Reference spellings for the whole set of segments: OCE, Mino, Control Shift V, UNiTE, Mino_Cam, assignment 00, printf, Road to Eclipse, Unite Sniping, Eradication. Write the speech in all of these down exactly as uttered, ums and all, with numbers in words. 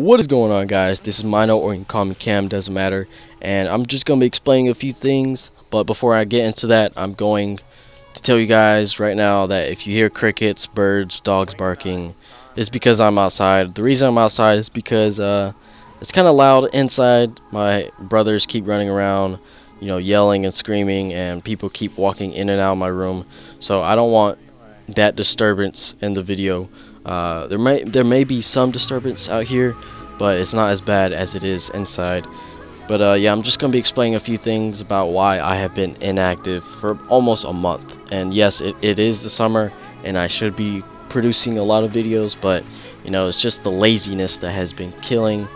What is going on, guys? This is Mino, or you can call me Cam, doesn't matter, and I'm just going to be explaining a few things. But before I get into that, I'm going to tell you guys right now that if you hear crickets, birds, dogs barking, it's because I'm outside. The reason I'm outside is because uh, it's kind of loud inside. My brothers keep running around, you know, yelling and screaming, and people keep walking in and out of my room, so I don't want that disturbance in the video. Uh, there may there may be some disturbance out here, but it's not as bad as it is inside. But uh, yeah, I'm just gonna be explaining a few things about why I have been inactive for almost a month. And yes, it, it is the summer, and I should be producing a lot of videos, but you know, it's just the laziness that has been killing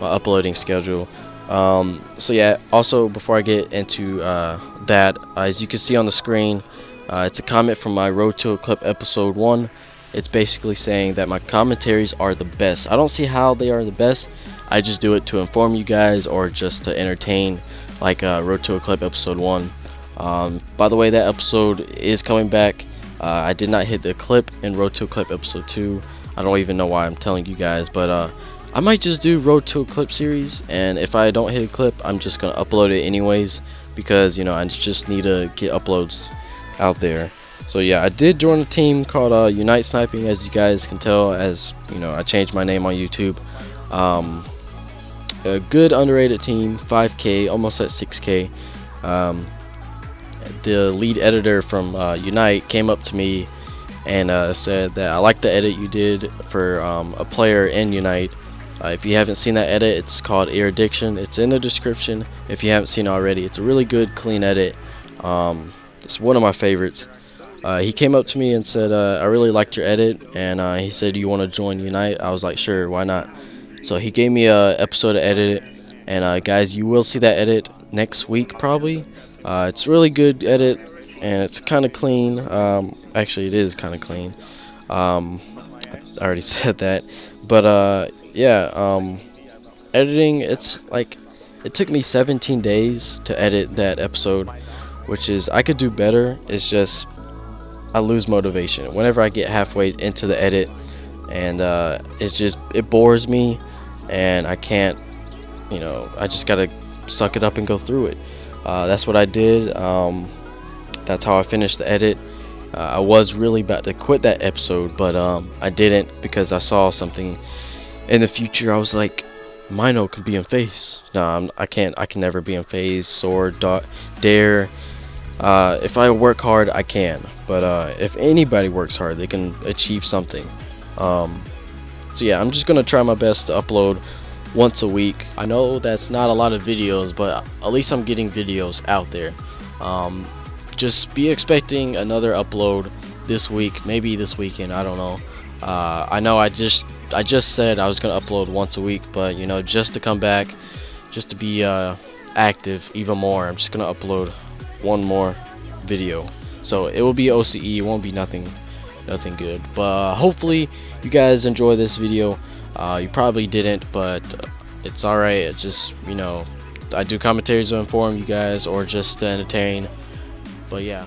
my uploading schedule. Um, so yeah, also before I get into uh, that, uh, as you can see on the screen, uh, it's a comment from my Road to Eclipse episode one. It's basically saying that my commentaries are the best. I don't see how they are the best. I just do it to inform you guys or just to entertain, like uh, Road to Eclipse episode one. Um, by the way, that episode is coming back. Uh, I did not hit the clip in Road to Eclipse episode two. I don't even know why I'm telling you guys, but uh, I might just do Road to Eclipse series. And if I don't hit a clip, I'm just going to upload it anyways, because you know, I just need to get uploads out there. So yeah, I did join a team called uh, Unite Sniping, as you guys can tell, as you know, I changed my name on YouTube. Um, a good underrated team, five K, almost at six K. Um, the lead editor from uh, UNiTE came up to me and uh, said that I like the edit you did for um, a player in UNiTE. Uh, if you haven't seen that edit, it's called Eradication. It's in the description if you haven't seen it already. It's a really good, clean edit. Um, it's one of my favorites. Uh, he came up to me and said, uh, I really liked your edit, and uh, he said, do you want to join UNiTE? I was like, sure, why not? So he gave me a episode to edit it, and uh, guys, you will see that edit next week probably. Uh, it's really good edit, and it's kind of clean. Um, actually, it is kind of clean. Um, I already said that, but uh, yeah, um, editing, it's like, it took me seventeen days to edit that episode, which is, I could do better. It's just, I lose motivation whenever I get halfway into the edit, and uh, it's just, it bores me, and I can't, you know, I just gotta suck it up and go through it. Uh, that's what I did. Um, that's how I finished the edit. Uh, I was really about to quit that episode, but um, I didn't, because I saw something in the future. I was like, Mino can be in phase. No, I'm, I can't. I can never be in phase. Sword, dot, dare. Uh, if I work hard, I can. But uh, if anybody works hard, they can achieve something. Um, so yeah, I'm just gonna try my best to upload once a week. I know that's not a lot of videos, but at least I'm getting videos out there. Um, just be expecting another upload this week, maybe this weekend. I don't know. Uh, I know I just I just said I was gonna upload once a week, but you know, just to come back, just to be uh, active even more, I'm just gonna upload one more video. So it will be O C E, it won't be nothing nothing good, but uh, hopefully you guys enjoy this video. Uh, you probably didn't, but it's alright. It's just, you know, I do commentaries to inform you guys or just to entertain, but yeah.